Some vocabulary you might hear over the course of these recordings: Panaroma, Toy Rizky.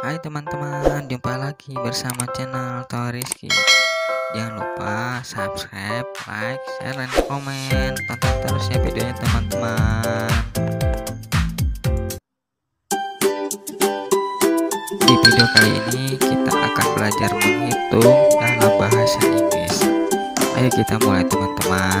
Hai teman-teman, jumpa lagi bersama channel Toy Rizky. Jangan lupa subscribe, like, share, dan komen. Tonton terus ya videonya teman-teman. Di video kali ini kita akan belajar menghitung dalam bahasa Inggris. Ayo kita mulai teman-teman.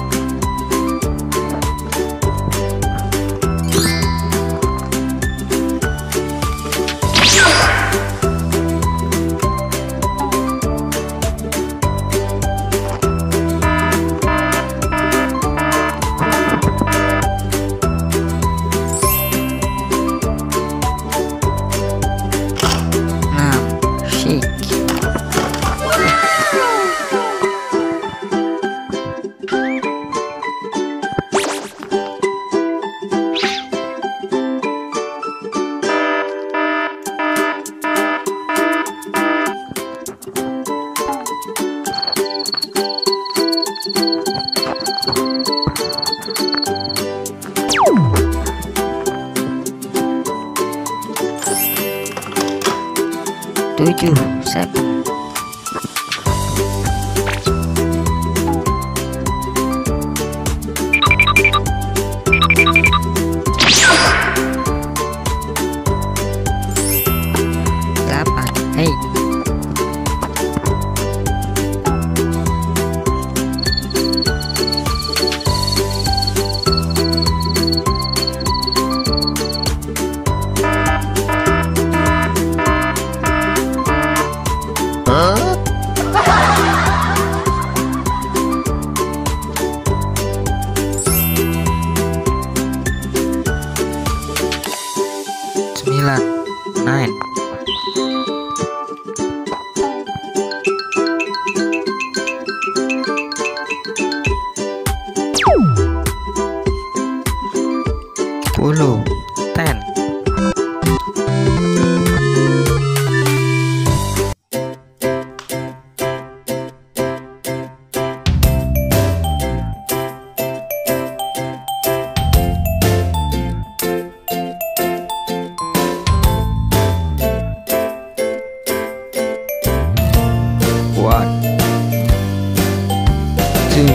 Two,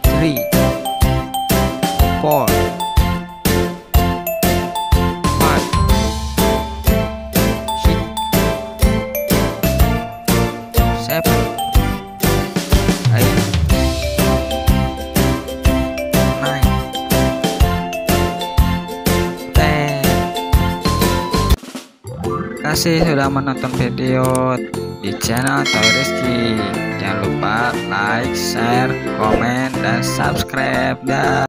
three, seven, nine, puluh, ten, Terima kasih sudah menonton video di channel Toy Rizky. Jangan lupa like, share, komen, dan subscribe.